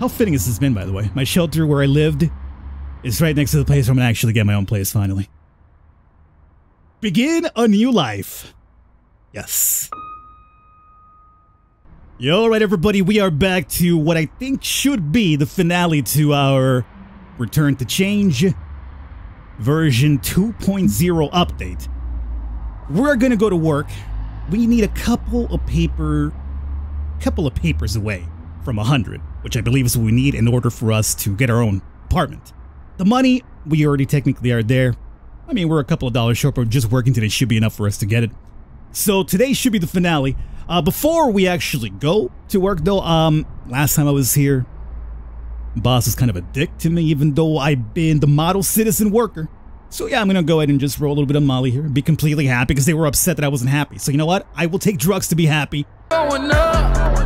How fitting has this been, by the way? My shelter where I lived is right next to the place where I'm gonna actually get my own place, finally. Begin a new life. Yes. All right, everybody, we are back to what I think should be the finale to our Return to Change version 2.0 update. We're gonna go to work. We need a couple of papers away from 100, which I believe is what we need in order for us to get our own apartment. The money, we already technically are there. I mean, we're a couple of dollars short, but just working today should be enough for us to get it. So today should be the finale. Before we actually go to work, though, last time I was here, boss was kind of a dick to me, even though I've been the model citizen worker. So yeah, I'm gonna go ahead and just roll a little bit of Molly here and be completely happy because they were upset that I wasn't happy. So you know what? I will take drugs to be happy. Going up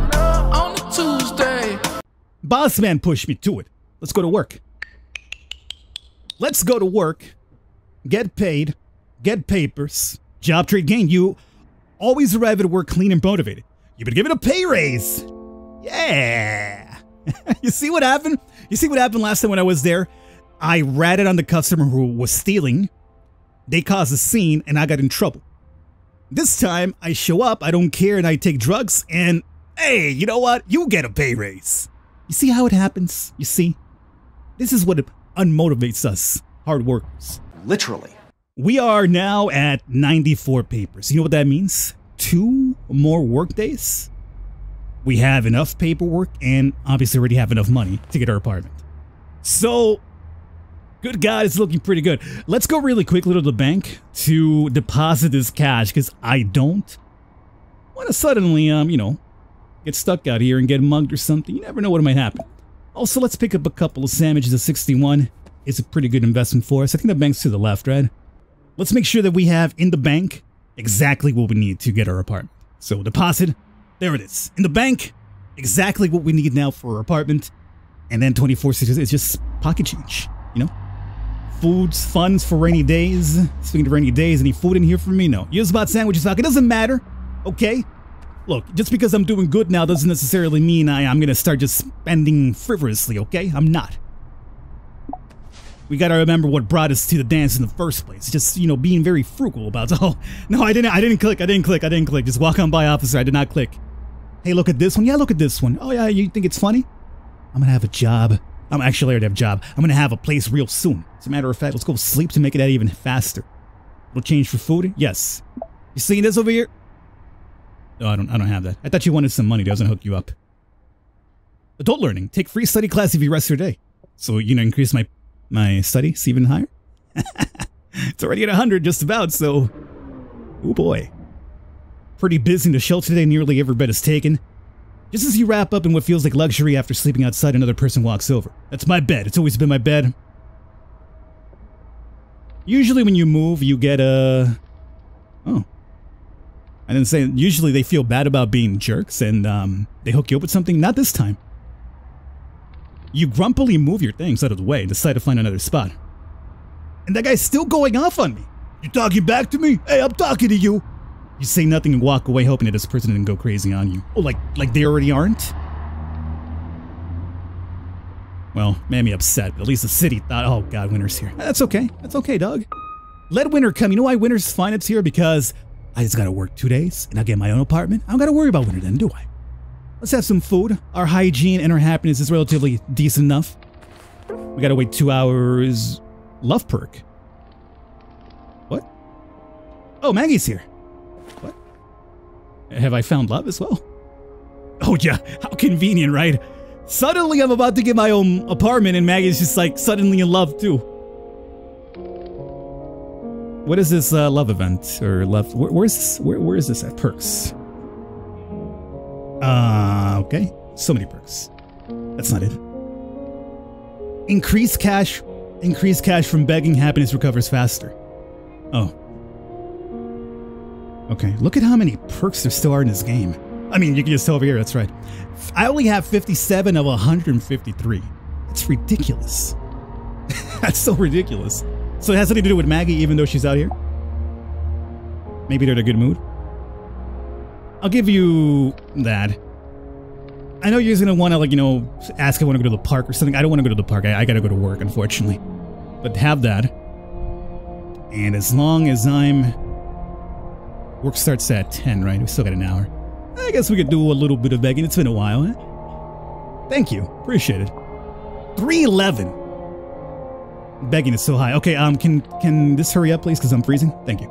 on a Tuesday. Boss man pushed me to it. Let's go to work. Let's go to work. Get paid. Get papers. Job, trade, gain. You always arrive at work clean and motivated. You've been given a pay raise. Yeah. You see what happened? You see what happened last time when I was there? I ratted on the customer who was stealing. They caused a scene and I got in trouble. This time I show up, I don't care, and I take drugs, and hey, you know what? You get a pay raise. You see how it happens? You see? This is what unmotivates us, hard workers. Literally. We are now at 94 papers. You know what that means? 2 more work days. We have enough paperwork and obviously already have enough money to get our apartment. So, good God, it's looking pretty good. Let's go really quickly to the bank to deposit this cash because I don't want to suddenly, you know, get stuck out here and get mugged or something. You never know what might happen. Also, let's pick up a couple of sandwiches at 61. It's a pretty good investment for us. I think the bank's to the left, right? Let's make sure that we have in the bank exactly what we need to get our apartment. So deposit, there it is. In the bank, exactly what we need now for our apartment. And then 24 cents, it's just pocket change, you know? Foods, funds for rainy days. Speaking of rainy days, any food in here for me? No. You just bought sandwiches, it doesn't matter, okay? Look, just because I'm doing good now doesn't necessarily mean I'm gonna start just spending frivolously, okay? I'm not. We gotta remember what brought us to the dance in the first place. Just, you know, being very frugal about it. Oh, no, I didn't click. Just walk on by, officer, I did not click. Hey, look at this one. Yeah, look at this one. Oh yeah, you think it's funny? I'm gonna have a job. I'm actually already have a job. I'm gonna have a place real soon. As a matter of fact, let's go sleep to make it that even faster. It'll change for food? Yes. You seeing this over here? No, I don't have that. I thought you wanted some money. Doesn't hook you up. Adult learning. Take free study class if you rest your day. So, you know, increase my studies even higher. It's already at 100 just about, so... Oh boy. Pretty busy in the shelter today. Nearly every bed is taken. Just as you wrap up in what feels like luxury after sleeping outside, another person walks over. That's my bed. It's always been my bed. Usually when you move, you get a... Oh. I didn't say... Usually they feel bad about being jerks and they hook you up with something. Not this time. You grumpily move your things out of the way and decide to find another spot. And that guy's still going off on me. You talking back to me? Hey, I'm talking to you. You say nothing and walk away, hoping that this person didn't go crazy on you. Oh, like they already aren't? Well, made me upset, but at least the city thought, oh God, winter's here. That's okay. That's okay, dog. Let winter come. You know why winter's fine it's here? Because I just gotta work 2 days and I'll get my own apartment. I don't gotta worry about winter then, do I? Let's have some food. Our hygiene and our happiness is relatively decent enough. We gotta wait 2 hours. Love perk. What? Oh, Maggie's here. Have I found love as well? Oh yeah, how convenient, right? Suddenly I'm about to get my own apartment and Maggie's just like suddenly in love too. What is this love event or love? Where is this at? Perks. Okay. So many perks. That's not it. Increase cash. Increase cash from begging. Happiness recovers faster. Oh. Okay, look at how many perks there still are in this game. I mean, you can just tell over here, that's right. I only have 57 of 153. That's ridiculous. That's so ridiculous. So it has something to do with Maggie, even though she's out here? Maybe they're in a good mood? I'll give you that. I know you're going to want to, like, you know, ask if I want to go to the park or something. I don't want to go to the park. I got to go to work, unfortunately. But have that. And as long as I'm... Work starts at 10, right? We still got an hour. I guess we could do a little bit of begging. It's been a while. Eh? Thank you. Appreciate it. 311. Begging is so high. Okay, can this hurry up, please? Because I'm freezing. Thank you.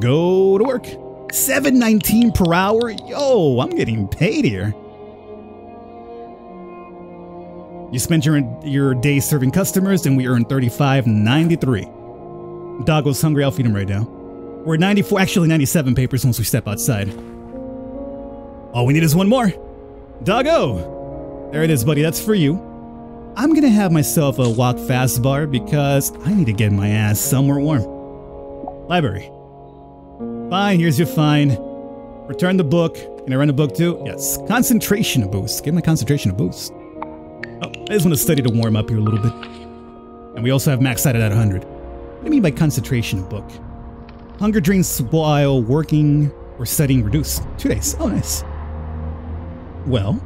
Go to work. 719 per hour. Yo, I'm getting paid here. You spent your day serving customers, and we earned $35.93. Doggo's hungry. I'll feed him right now. We're at 94, actually 97 papers once we step outside. All we need is one more. Doggo! There it is, buddy. That's for you. I'm gonna have myself a walk fast bar because I need to get my ass somewhere warm. Library. Fine, here's your fine. Return the book. Can I run a book too? Yes. Concentration boost. Give my concentration a boost. Oh, I just want to study to warm up here a little bit. And we also have max sighted at 100. What do you mean by concentration book? Hunger drains while working or studying reduced. 2 days. Oh, nice. Well,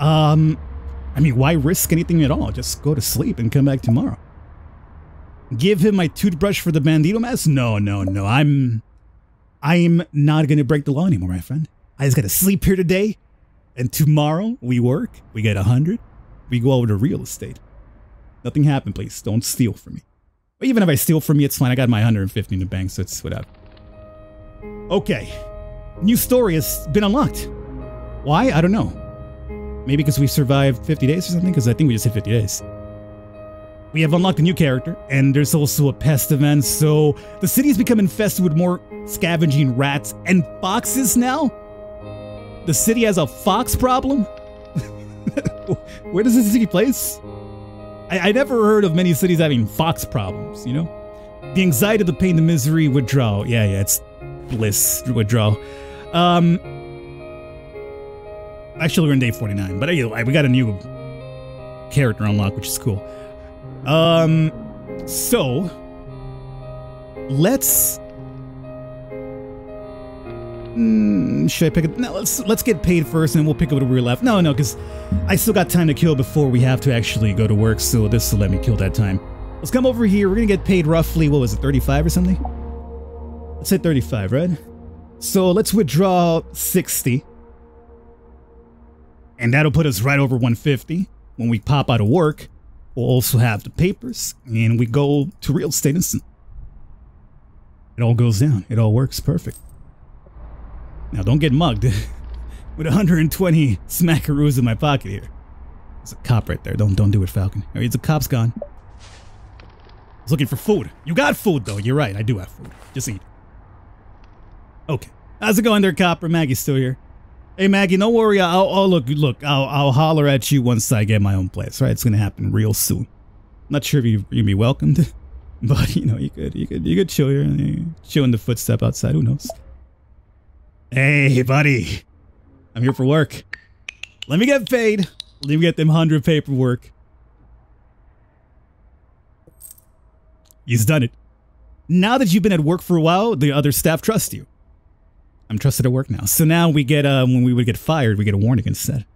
I mean, why risk anything at all? Just go to sleep and come back tomorrow. Give him my toothbrush for the bandito mask? No, no, no. I'm not going to break the law anymore, my friend. I just got to sleep here today. And tomorrow we work. We get 100. We go over to real estate. Nothing happened, please. Don't steal from me. But even if I steal from you, it's fine. I got my 150 in the bank, so it's whatever. Okay. New story has been unlocked. Why? I don't know. Maybe because we survived 50 days or something? Because I think we just hit 50 days. We have unlocked a new character, and there's also a pest event, so the city has become infested with more scavenging rats and foxes now? The city has a fox problem? Where does this city place? I never heard of many cities having fox problems, you know? The anxiety, the pain, the misery, withdrawal. Yeah, yeah, it's bliss, withdrawal. Actually, we're in day 49, but we got a new character unlocked, which is cool. So let's should I pick it? No, let's get paid first, and we'll pick up where we left. No, no, because I still got time to kill before we have to actually go to work. So this will let me kill that time. Let's come over here. We're gonna get paid roughly. What was it, 35 or something? Let's say 35, right? So let's withdraw 60. And that'll put us right over 150 when we pop out of work. We'll also have the papers, and we go to real estate instant. It all goes down. It all works perfect. Now, don't get mugged with 120 smackaroos in my pocket here. There's a cop right there. Don't do it, Falcon. All right, the cop's gone. I was looking for food. You got food, though. You're right. I do have food. Just eat. Okay. How's it going there, cop? Or Maggie's still here. Hey, Maggie, don't worry. I'll holler at you once I get my own place, right? It's going to happen real soon. I'm not sure if you'd be welcomed, but, you know, you could chill here and chill in the footstep outside. Who knows? Hey, buddy, I'm here for work. Let me get paid. Let me get them 100 paperwork. He's done it. Now that you've been at work for a while, the other staff trust you. I'm trusted at work now. So now we get, when we would get fired, we get a warning instead.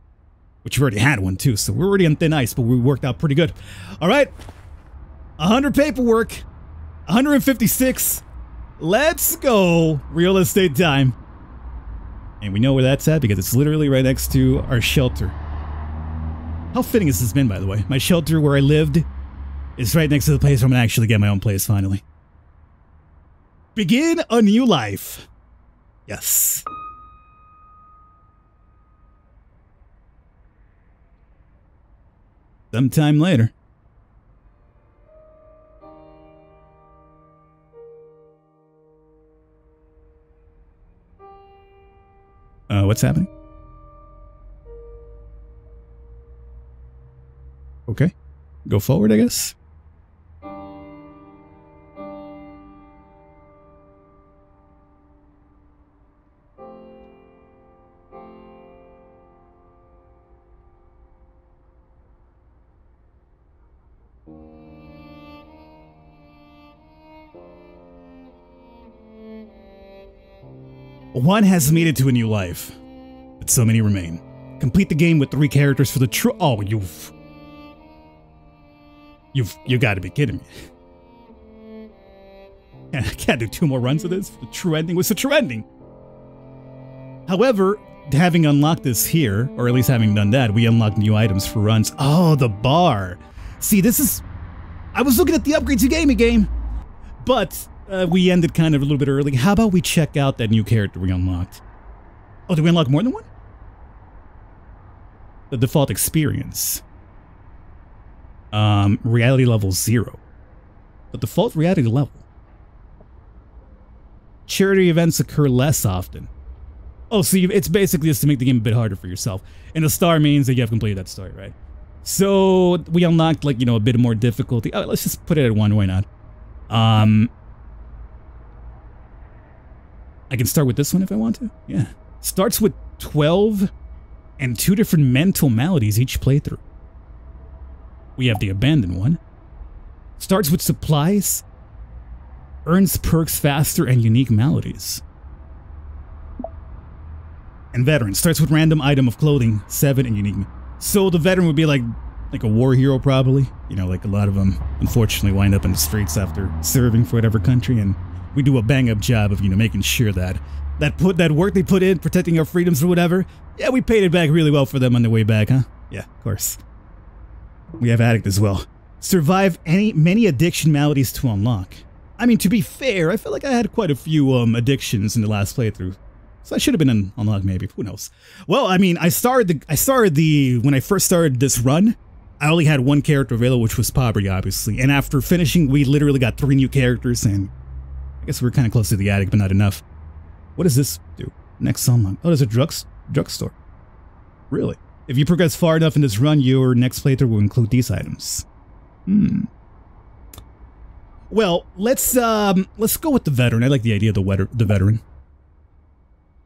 Which we already had one too, so we're already on thin ice, but we worked out pretty good. All right, 100 paperwork, 156. Let's go, real estate time. And we know where that's at because it's literally right next to our shelter. How fitting has this been, by the way? My shelter where I lived is right next to the place where I'm gonna actually get my own place finally. Begin a new life. Yes. Sometime later. What's happening? Okay. Go forward, I guess. One has made it to a new life. but so many remain. Complete the game with 3 characters for the true— oh, you gotta be kidding me. And I can't do 2 more runs of this for the true ending. What's the true ending? However, having unlocked this here, or at least having done that, we unlock new items for runs. Oh, the bar. See, this is— I was looking at the upgrades you gave me, game. But we ended kind of a little bit early. How about we check out that new character we unlocked? Oh, did we unlock more than one? The default experience. Reality level 0. The default reality level. Charity events occur less often. Oh, so it's basically just to make the game a bit harder for yourself. And a star means that you have completed that story, right? So we unlocked, like, you know, a bit more difficulty. Oh, let's just put it at 1, why not? I can start with this one if I want to. Yeah. Starts with 12 and 2 different mental maladies each playthrough. We have the abandoned one. Starts with supplies. Earns perks faster and unique maladies. And veteran. Starts with random item of clothing, 7 and unique. So the veteran would be like a war hero, probably. You know, like a lot of them, unfortunately, wind up in the streets after serving for whatever country, and we do a bang-up job of, you know, making sure that that work they put in, protecting our freedoms or whatever, yeah, we paid it back really well for them on their way back, huh? Yeah, of course. We have Addict as well. Survive many addiction maladies to unlock. I mean, to be fair, I feel like I had quite a few addictions in the last playthrough. So I should have been unlocked, maybe. Who knows? Well, I mean, when I first started this run, I only had 1 character available, which was Poverty, obviously. And after finishing, we literally got 3 new characters, and I guess we're kind of close to the attic, but not enough. What does this do? Next unlock. Oh, there's a drugstore. Really? If you progress far enough in this run, your next playthrough will include these items. Well, let's go with the veteran. I like the idea of the veteran.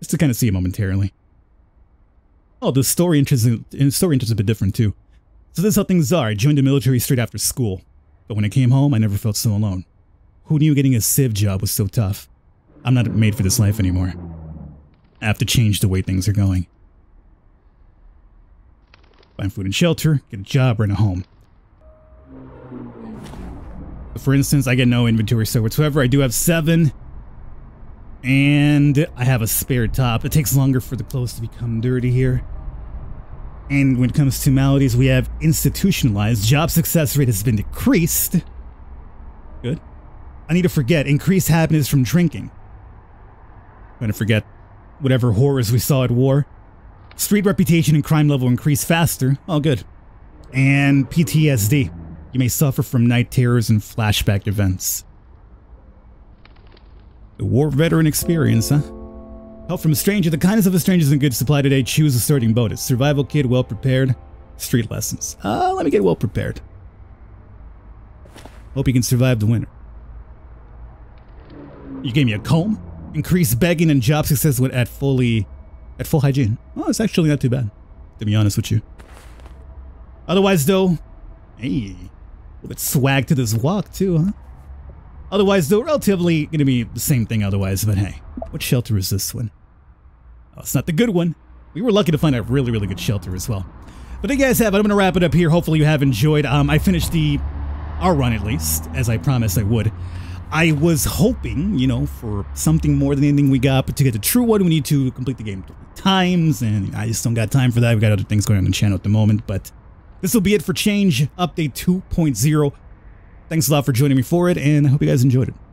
Just to kind of see it momentarily. Oh, the story interest is a bit different too. So this is how things are. I joined the military straight after school, but when I came home, I never felt so alone. Who knew getting a civ job was so tough? I'm not made for this life anymore. I have to change the way things are going. Find food and shelter, get a job, rent a home. For instance, I get no inventory store whatsoever. I do have 7. And I have a spare top. It takes longer for the clothes to become dirty here. And when it comes to maladies, we have institutionalized. Job success rate has been decreased. Good. I need to forget. Increased happiness from drinking. I'm going to forget whatever horrors we saw at war. Street reputation and crime level increase faster. All good. And PTSD. You may suffer from night terrors and flashback events. The war veteran experience, huh? Help from a stranger. The kindness of a stranger is in good supply today. Choose a starting bonus. Survival kit, well prepared. Street lessons. Let me get well prepared. Hope you can survive the winter. You gave me a comb? Increase begging and job success at full hygiene. Oh, it's actually not too bad, to be honest with you. Otherwise, though... Hey, a little bit swag to this walk, too, huh? Otherwise, though, relatively gonna be the same thing otherwise, but hey. What shelter is this one? Oh, it's not the good one. We were lucky to find a really, really good shelter as well. But there you guys have it. I'm gonna wrap it up here. Hopefully you have enjoyed. I finished our run, at least, as I promised I would. I was hoping, you know, for something more than anything we got, but to get the true one, we need to complete the game 3 times, and I just don't got time for that. We've got other things going on the channel at the moment, but this will be it for Change Update 2.0. Thanks a lot for joining me for it, and I hope you guys enjoyed it.